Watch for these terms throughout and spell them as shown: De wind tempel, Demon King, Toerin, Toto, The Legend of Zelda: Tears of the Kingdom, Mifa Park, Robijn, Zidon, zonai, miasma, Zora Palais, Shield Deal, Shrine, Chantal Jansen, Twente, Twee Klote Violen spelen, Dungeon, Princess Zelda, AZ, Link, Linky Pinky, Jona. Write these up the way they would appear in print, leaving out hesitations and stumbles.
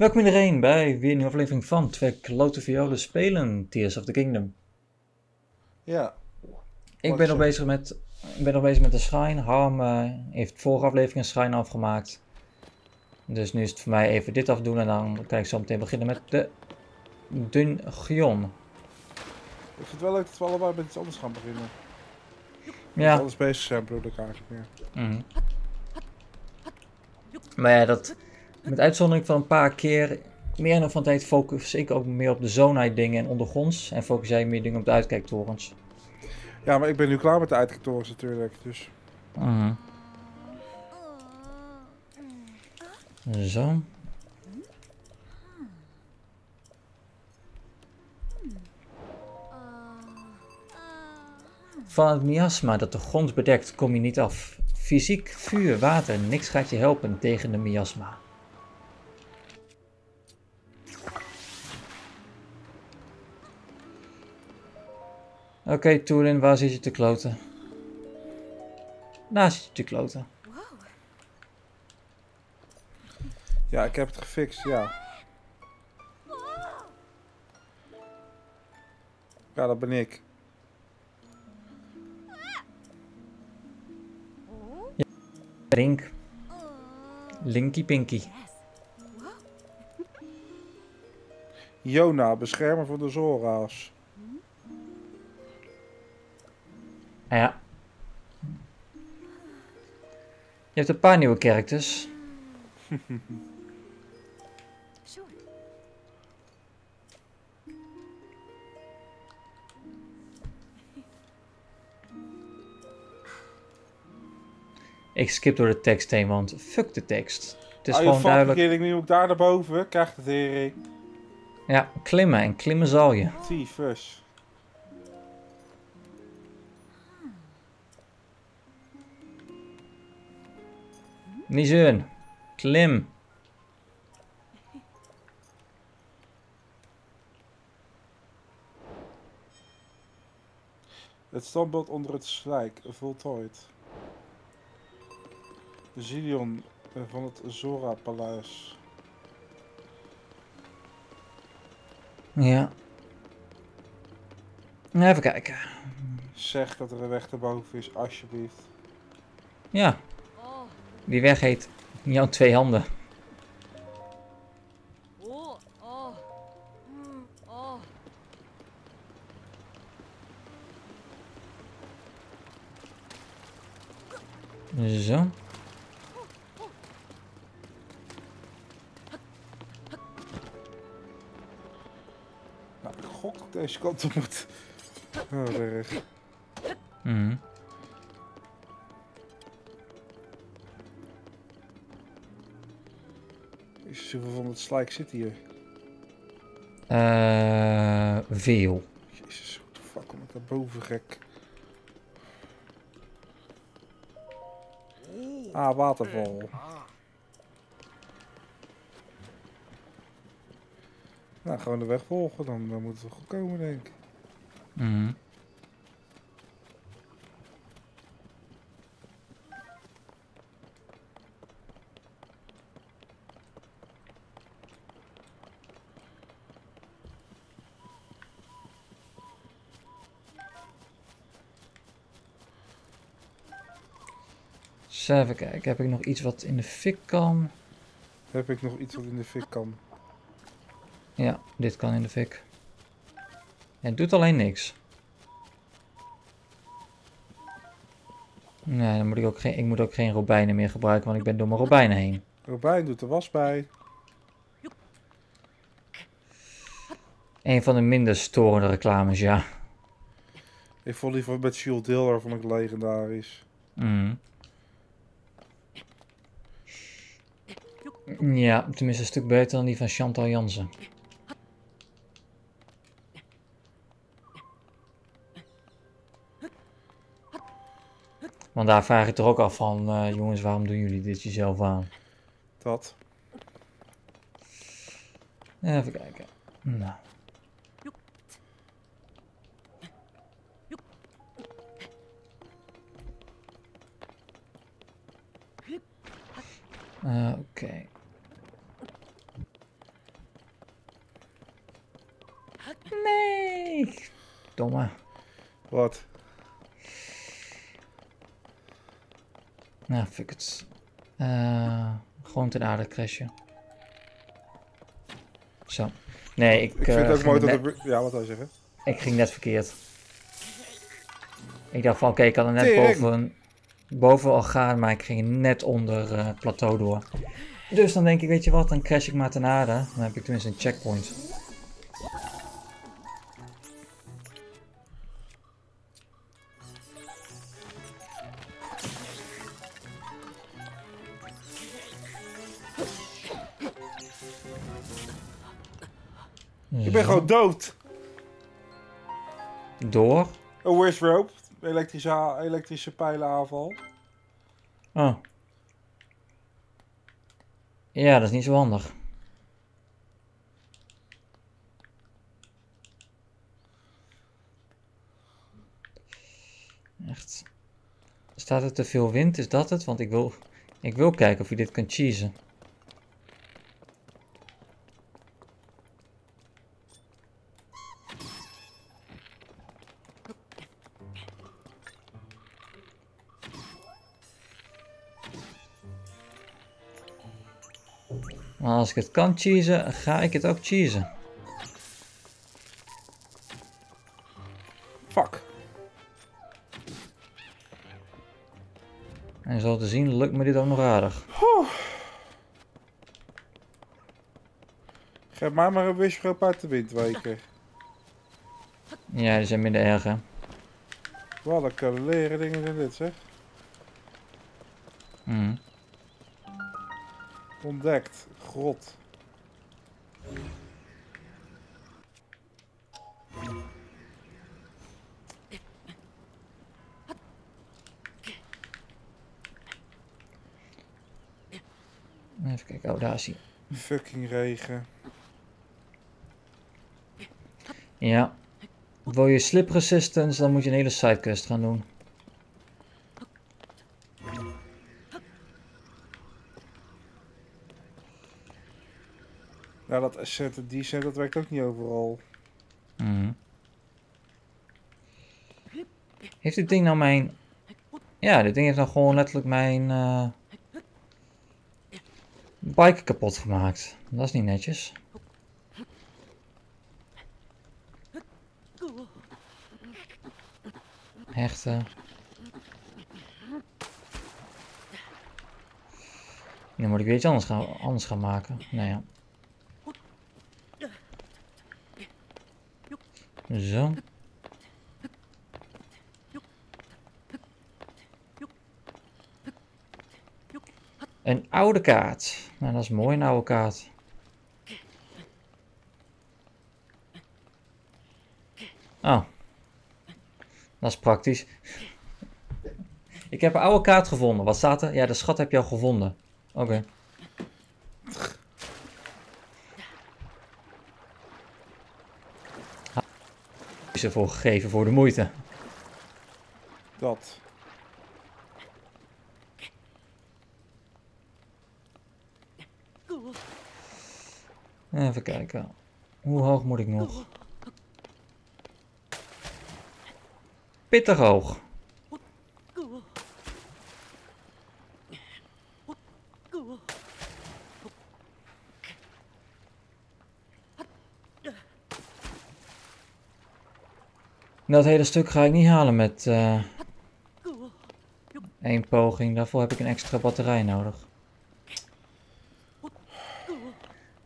Welkom iedereen bij weer een nieuwe aflevering van Twee Klote Violen spelen, Tears of the Kingdom. Ja. Ik ben nog bezig met de Shrine. Harm heeft vorige aflevering een Shrine afgemaakt. Dus nu is het voor mij even dit afdoen en dan kan ik zo meteen beginnen met de Dungeon. Ik vind het wel leuk dat we allebei met iets anders gaan beginnen. Ja. Alles bezig zijn bedoel ik eigenlijk meer. Mm. Maar ja, dat... Met uitzondering van een paar keer, meer dan van de tijd focus ik ook meer op de zonai dingen en ondergronds. En focus jij meer dingen op de uitkijktorens. Ja, maar ik ben nu klaar met de uitkijktorens natuurlijk, dus... Uh-huh. Zo. Van het miasma dat de grond bedekt kom je niet af. Fysiek, vuur, water, niks gaat je helpen tegen de miasma. Oké, Toerin, waar zit je te kloten? Daar zit je te kloten. Ja, ik heb het gefixt, ja. Ja, dat ben ik. Ja, drink. Linky Pinky. Jona, beschermer van de Zora's. Ja. Je hebt een paar nieuwe characters. Ik skip door de tekst heen, want fuck de tekst. Het is gewoon duidelijk. Ik nu ook daar naar boven, krijg de tering. Ja, klimmen en klimmen zal je. Tyfus. Niet zeuren. Klim. Het standbeeld onder het slijk, voltooid. De Zidon van het Zora Palais. Ja. Even kijken. Zeg dat er een weg erboven is, alsjeblieft. Ja. Die weg heet jouw twee handen. Zo. Nou, ik gok dat deze kant op moet. Oh, erg. Mm. Hoeveel van het slijk zit hier? Veel. Jezus, what the fuck kom ik daar boven gek? Ah, waterval. Nou, gewoon de weg volgen, dan moeten we goed komen, denk ik. Mm-hmm. Even kijken, heb ik nog iets wat in de fik kan? Heb ik nog iets wat in de fik kan? Ja, dit kan in de fik. Het doet alleen niks. Nee, dan moet ik ook geen, robijnen meer gebruiken, want ik ben door mijn robijnen heen. Robijn doet de was bij. Een van de minder storende reclames, ja. Ik vond die van met Shield Deal vond ik legendarisch. Mm. Ja, tenminste een stuk beter dan die van Chantal Jansen. Want daar vraag ik er ook af van, jongens, waarom doen jullie dit jezelf aan? Dat. Even kijken. Nou. Oké. Nee. Domme. Wat? Nou, fuck it. Gewoon ten aarde crashen. Zo. Nee, ik vind het ook mooi dat de... Ja, wat wil je zeggen? Ik ging net verkeerd. Ik dacht van, oké, ik kan er net bovenal gaan, maar ik ging net onder het plateau door. Dus dan denk ik, weet je wat, dan crash ik maar ten aarde. Dan heb ik tenminste een checkpoint. Ik ben gewoon dood. Door? Een wish rope. Elektrische pijlenaanval. Oh. Ja, dat is niet zo handig. Echt. Staat er te veel wind? Is dat het? Want ik wil kijken of je dit kunt cheesen. Maar als ik het kan cheesen, ga ik het ook cheesen. Fuck. En zo te zien lukt me dit ook nog aardig. Geef mij maar een wishroep uit de windweken. Ja, die zijn minder erg, hè. Wat een kaleren dingen zijn dit, zeg. Ontdekt. Grot. Even kijken, oh daar is hij. Fucking regen. Ja. Wil je slip resistance, dan moet je een hele sidequest gaan doen. Nou, dat asset en decent, dat werkt ook niet overal. Heeft dit ding nou mijn... Ja, dit ding heeft nou gewoon letterlijk mijn... bike kapot gemaakt. Dat is niet netjes. Hechten. Nu moet ik weer iets anders gaan maken. Nou ja. Zo. Een oude kaart. Nou, dat is mooi, een oude kaart. Oh. Dat is praktisch. Ik heb een oude kaart gevonden. Wat staat er? Ja, de schat heb je al gevonden. Oké. Voor gegeven voor de moeite. Dat. Even kijken. Hoe hoog moet ik nog? Pittig hoog. Dat hele stuk ga ik niet halen met één poging. Daarvoor heb ik een extra batterij nodig.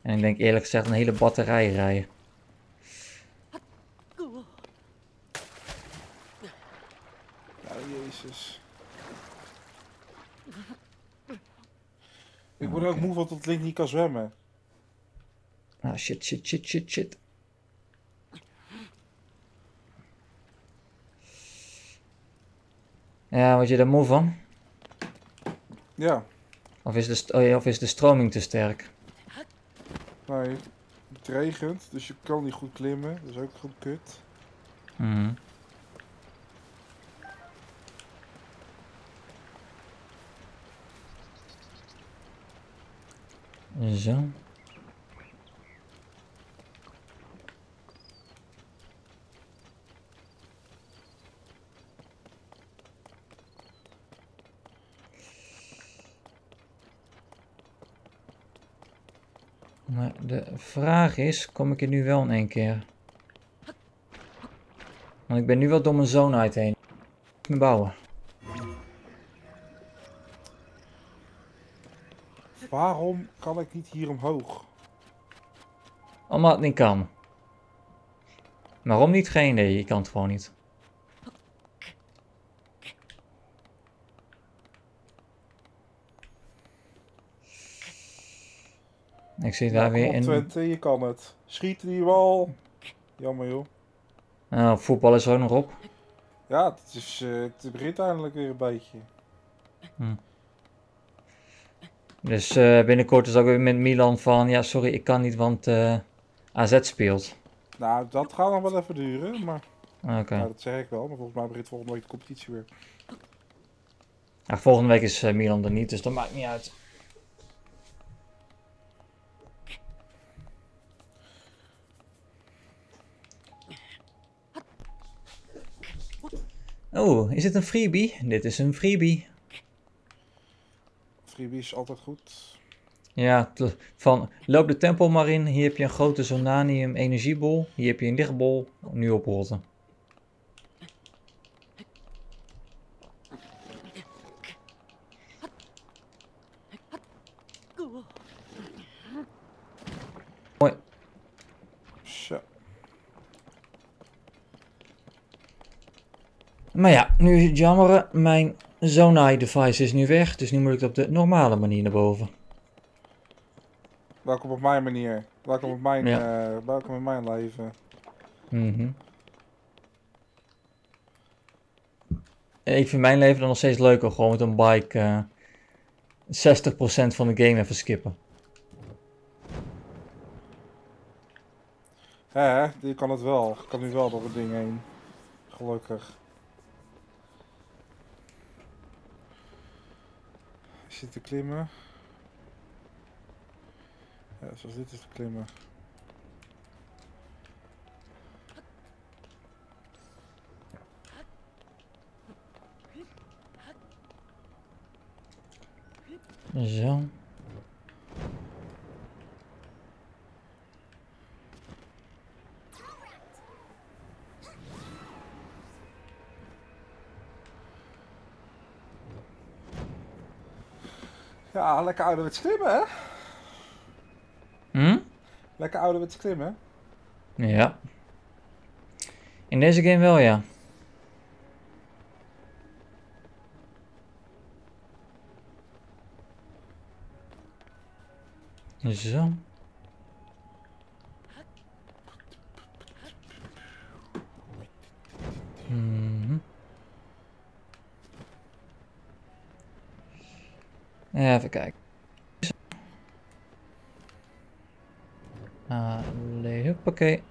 En ik denk eerlijk gezegd een hele batterij rijden. Ja, jezus. Ik word ook moe van dat Link niet kan zwemmen. Ah, shit. Ja, word je daar moe van? Ja. Of is de stroming te sterk? Nee, het regent, dus je kan niet goed klimmen. Dat is ook gewoon kut. Zo. Maar de vraag is, kom ik er nu wel in één keer? Want ik ben nu wel door mijn zonai heen. Ik moet bouwen. Waarom kan ik niet hier omhoog? Omdat het niet kan. Waarom niet? Geen idee, je kan het gewoon niet. Ik zit daar weer in. Twente, je kan het. Schiet die wal. Jammer joh. Nou, voetbal is er ook nog op. Ja, het begint eindelijk weer een beetje. Hm. Dus binnenkort is ook weer met Milan van, ja sorry ik kan niet want AZ speelt. Nou, dat gaat nog wel even duren, maar okay. Nou, dat zeg ik wel, maar volgens mij begint volgende week de competitie weer. Ja, volgende week is Milan er niet, dus dat maakt niet uit. Oh, is dit een freebie? Dit is een freebie. Freebie is altijd goed. Ja, van loop de tempel maar in. Hier heb je een grote zonanium energiebol. Hier heb je een lichtbol. Nu oprotten. Mooi. Zo. Maar ja, nu is het jammer. Mijn zonai device is nu weg. Dus nu moet ik het op de normale manier naar boven. Welkom op mijn manier. Welkom op mijn, ja. Welkom in mijn leven. Mm-hmm. Ik vind mijn leven dan nog steeds leuker. Gewoon met een bike 60% van de game even skippen. Hè, je kan het wel. Ik kan nu wel door het ding heen. Gelukkig. Ik zit te klimmen. Ja, zoals dit is te klimmen. Zo. Ja, lekker ouderwets klimmen, hè? Hm? Lekker ouderwets klimmen. Ja. In deze game wel, ja. Zo. Even kijken. Allee, hoppakee.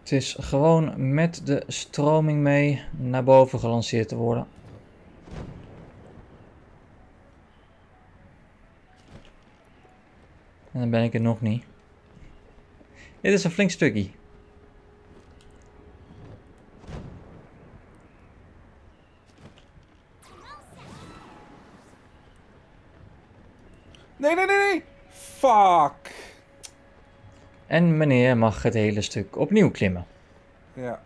Het is gewoon met de stroming mee naar boven gelanceerd te worden. En dan ben ik er nog niet. Dit is een flink stukje. Nee. Fuck. En meneer mag het hele stuk opnieuw klimmen. Ja.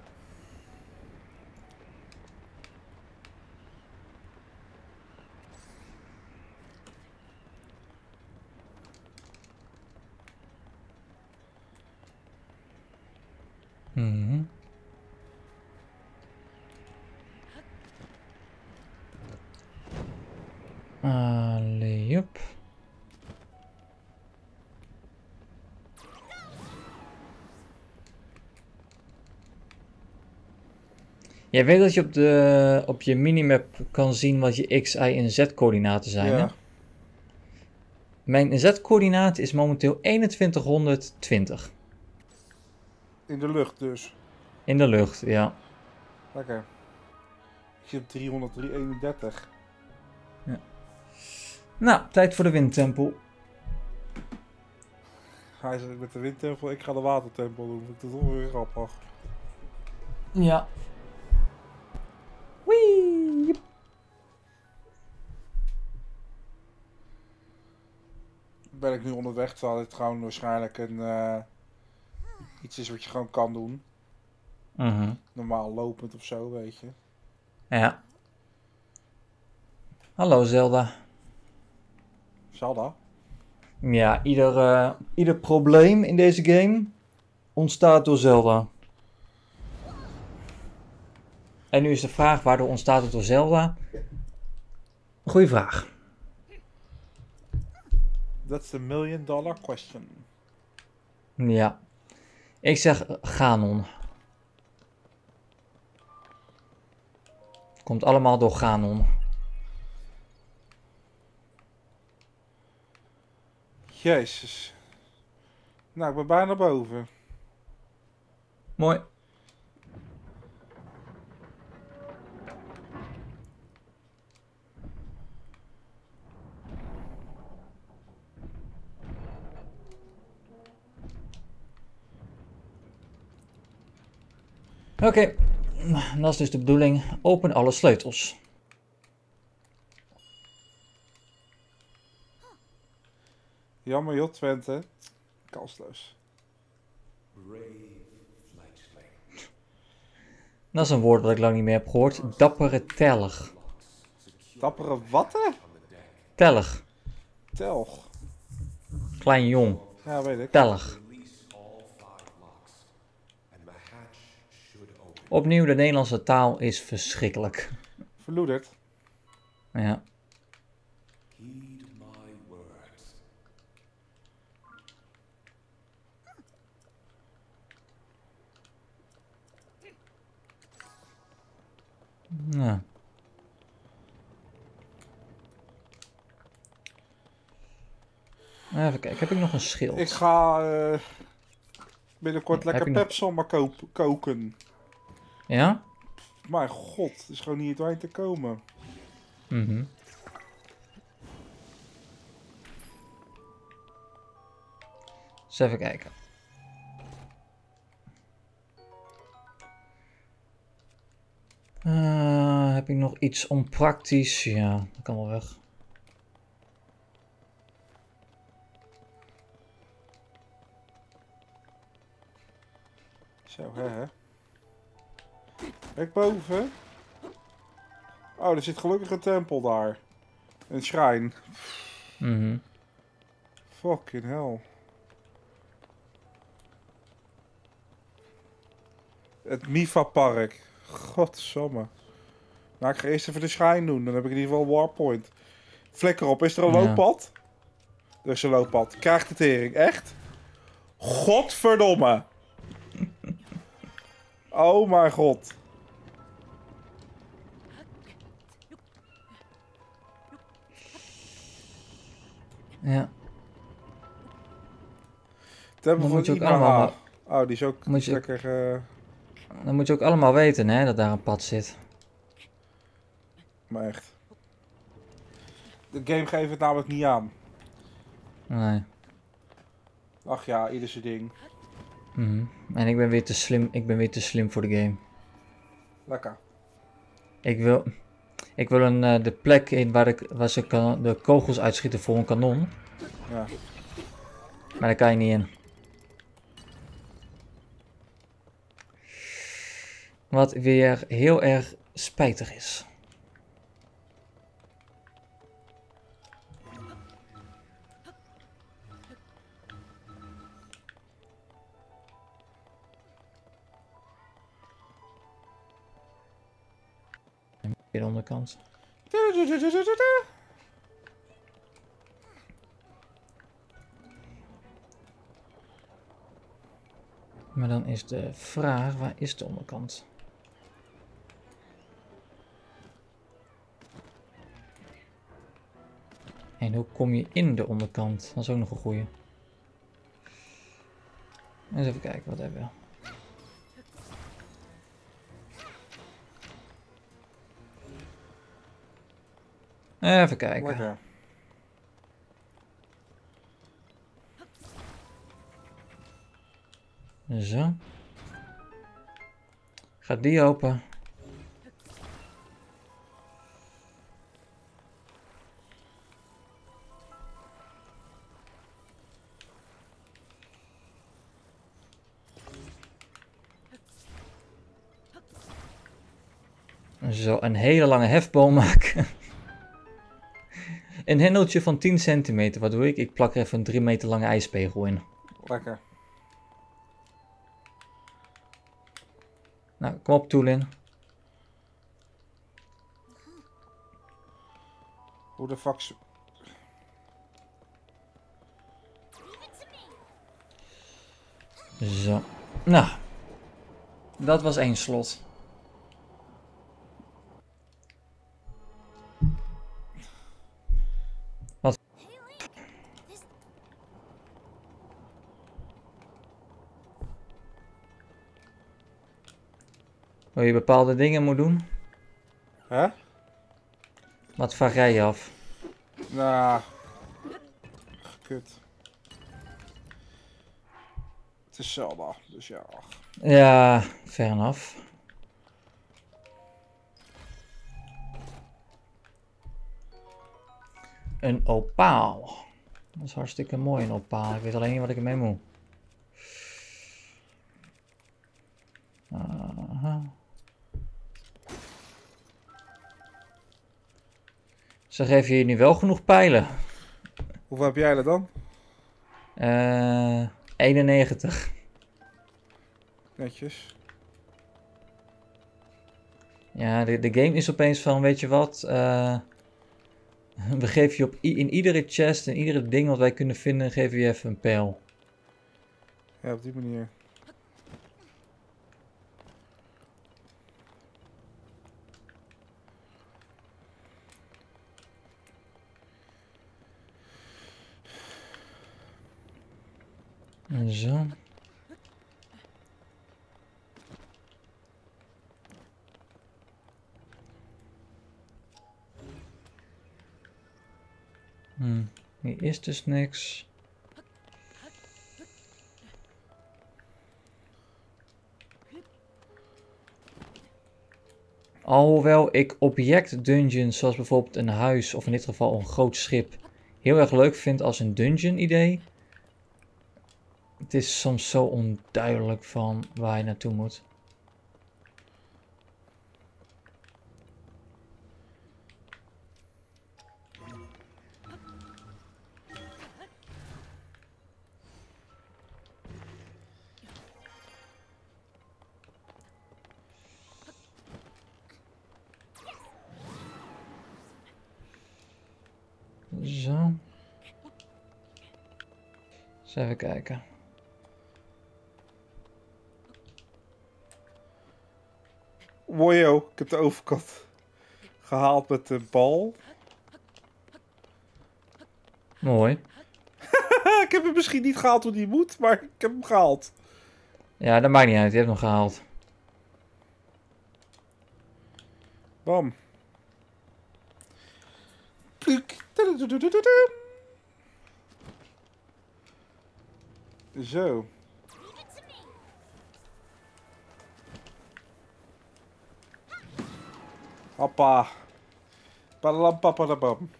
Mm-hmm. Allee, op. Je weet dat je op je minimap kan zien wat je X, Y en Z coördinaten zijn, ja. Hè? Mijn Z-coördinaat is momenteel 2120. In de lucht dus? In de lucht, ja. Lekker. Ik zit op 331. Ja. Nou, tijd voor de windtempel. Hij zit met de windtempel, ik ga de watertempel doen. Dat is ongeveer grappig. Ja. Wee! ben ik nu onderweg, terwijl dit gewoon waarschijnlijk een iets is wat je gewoon kan doen. Mm-hmm. Normaal lopend of zo, weet je. Ja. Hallo Zelda. Zelda? Ja, ieder probleem in deze game ontstaat door Zelda. En nu is de vraag, waardoor ontstaat het door Zelda? Goeie vraag. That's the $1 million question. Ja. Ik zeg Ganon. Komt allemaal door Ganon. Jezus. Nou, ik ben bijna boven. Mooi. Oké, dat is dus de bedoeling. Open alle sleutels. Jammer joh, Twente. Kansloos. Dat is een woord dat ik lang niet meer heb gehoord. Dappere telg. Dappere watte? Telg. Telg. Klein jong. Ja, weet ik. Telg. Opnieuw, de Nederlandse taal is verschrikkelijk. Verloederd. Ja. Nou. Even kijken, heb ik nog een schild? Ik ga binnenkort lekker pepsomma koken. Ja? Mijn god, het is gewoon niet doorheen te komen. Mhm. Dus even kijken. Heb ik nog iets onpraktisch? Ja, dat kan wel weg. Zo, hè? Ben ik boven? Oh, er zit gelukkig een tempel daar. Een shrine. Mm-hmm. Fucking hell. Het Mifa Park. Godsamme. Nou, ik ga eerst even de shrine doen. Dan heb ik in ieder geval warpoint. Flikker op. Is er een looppad? Er is een looppad. Krijg de tering. Echt? Godverdomme. Oh mijn god. Ja. Dat moet je ook allemaal... Oh, die is ook lekker... Dan moet je ook allemaal weten, hè, dat daar een pad zit. Maar echt. De game geeft het namelijk niet aan. Nee. Ach ja, ieder zijn ding. Mm-hmm. En ik ben weer te slim. Ik ben weer te slim voor de game. Lekker. Ik wil de plek in waar ze de kogels uitschieten voor een kanon. Ja. Maar daar kan je niet in. Wat weer heel erg spijtig is. De onderkant. Maar dan is de vraag, waar is de onderkant? En hoe kom je in de onderkant? Dat is ook nog een goeie. Eens even kijken, wat hebben we? Even kijken. Lekker. Zo. Gaat die open. zo een hele lange hefboom maken. Een hendeltje van 10 centimeter. Wat doe ik? Ik plak er even een 3 meter lange ijspegel in. Lekker. Nou, kom op, Toerin. Hoe de fuck... Zo. Nou. Dat was één slot. Wat? Hoe je bepaalde dingen moet doen? Huh? Wat vraag jij je af? Nou... Gekut. Het is Zelda, dus ja. Ja, fair enough. Een opaal. Dat is hartstikke mooi, een opaal. Ik weet alleen niet wat ik ermee moet. Aha. Ze geven hier nu wel genoeg pijlen. Hoeveel heb jij er dan? 91. Netjes. Ja, de game is opeens van, weet je wat, we geven je op in iedere chest en iedere ding wat wij kunnen vinden, geven we je even een pijl. Ja, op die manier. Zo. Hier is dus niks. Alhoewel ik object dungeons, zoals bijvoorbeeld een huis of in dit geval een groot schip, heel erg leuk vind als een dungeon idee. Het is soms zo onduidelijk van waar je naartoe moet. Zo. Eens even kijken. Mooi, ik heb de overkant gehaald met de bal. Mooi. Ik heb hem misschien niet gehaald hoe die moet, maar ik heb hem gehaald. Ja, dat maakt niet uit. Je hebt hem gehaald. Bam. Zo. Hoppa. Padadam, papadabam.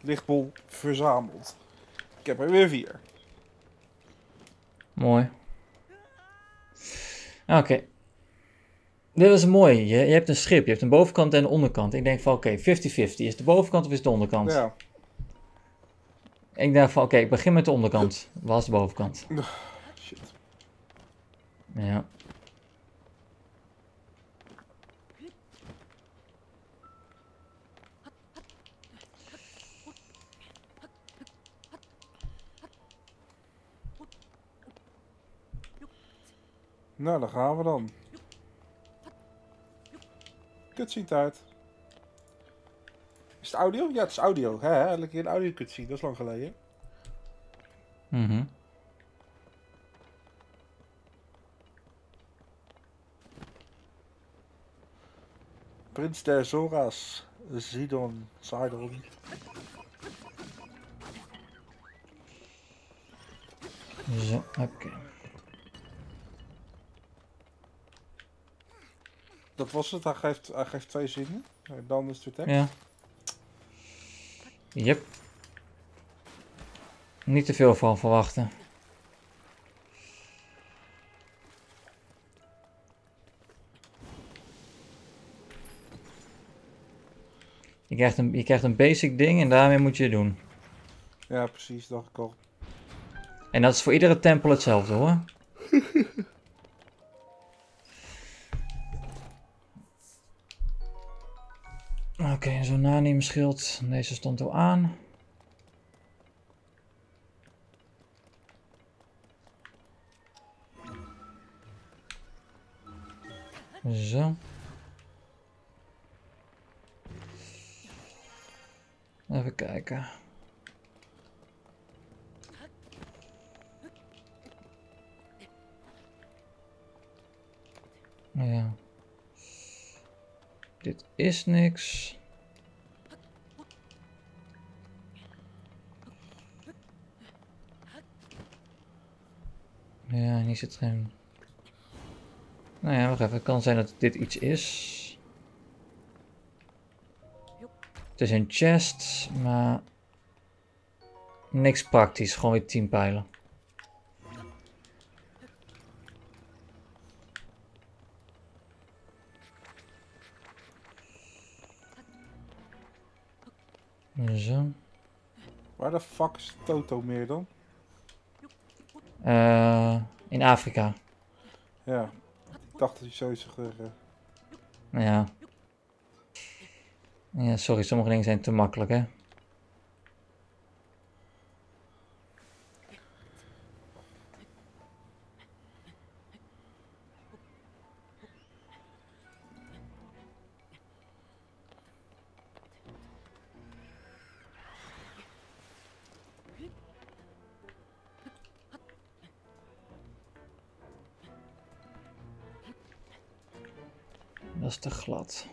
Lichtbol verzameld. Ik heb er weer 4. Mooi. Oké. Okay. Dit was mooi. Je hebt een schip. Je hebt een bovenkant en een onderkant. Ik denk van oké, 50-50. Is de bovenkant of is de onderkant? Ja. Ik dacht van oké, ik begin met de onderkant. Was de bovenkant. Shit. Ja. Nou, daar gaan we dan. Cutscene tijd. Is het audio? Ja, het is audio. Eindelijk een audio cutscene, dat is lang geleden. Mhm. Prins der Zora's, Zidon, Zidon. Zo, oké. Dat was het, hij geeft 2 zinnen. Dan is het weer tekst. Ja. Yep. Niet te veel van verwachten. Je krijgt een basic ding en daarmee moet je het doen. Ja, precies, dacht ik al. En dat is voor iedere tempel hetzelfde hoor. Oké, zo'n nanium schild. Deze stond al aan. Zo. Even kijken. Ja. Dit is niks. Ja, hier zit geen... Nou ja, wacht even. Het kan zijn dat dit iets is. Het is een chest, maar... Niks praktisch. Gewoon weer 10 pijlen. Zo. Waar de fuck is Toto meer dan? In Afrika. Ja, ik dacht dat hij zoiets zou zeggen. Ja. Ja, sorry, sommige dingen zijn te makkelijk, hè. Dat is te glad.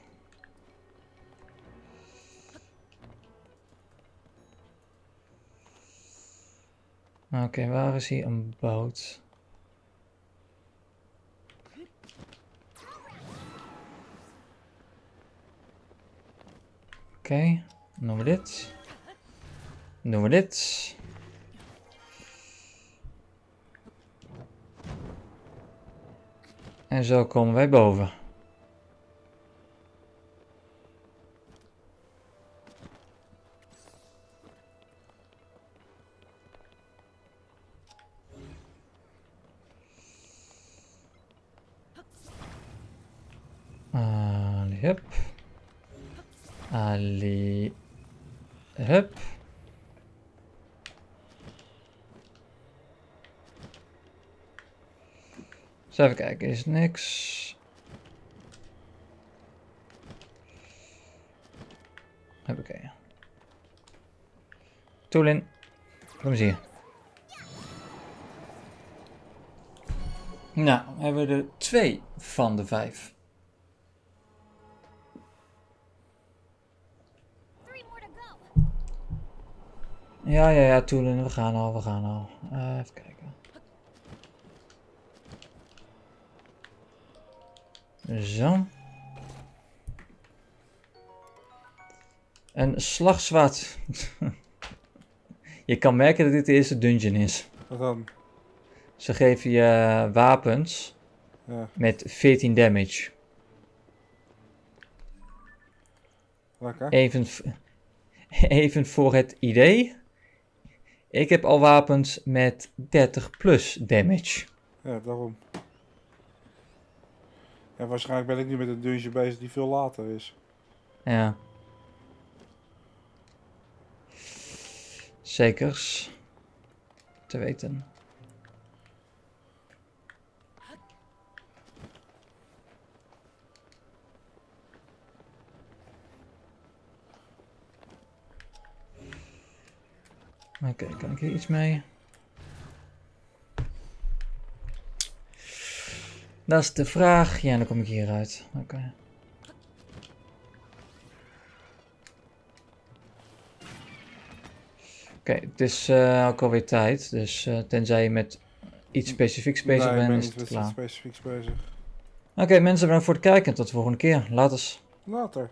Oké, waar is hier een boot? Oké, doen we dit. Doen we dit. En zo komen wij boven. Hup. Ali. Hup. Zo, even kijken, is niks. Oké. Toerin. Kom eens hier. Nou, we hebben er 2 van de 5. Ja, Toerin, we gaan al. Even kijken. Zo. Een slagzwaard. Je kan merken dat dit de eerste dungeon is. Wat dan? Ze geven je wapens met 14 damage. Lekker. Even voor het idee... Ik heb al wapens met 30 plus damage. Ja, daarom. Ja, waarschijnlijk ben ik nu met een dungeon bezig die veel later is. Ja. Zekers. Te weten. Oké, kan ik hier iets mee? Dat is de vraag. Ja, dan kom ik hieruit. Oké. Oké, het is ook alweer tijd. Dus tenzij je met iets specifieks bezig bent, is het klaar. Oké, mensen, bedankt voor het kijken. Tot de volgende keer. Laters. Later.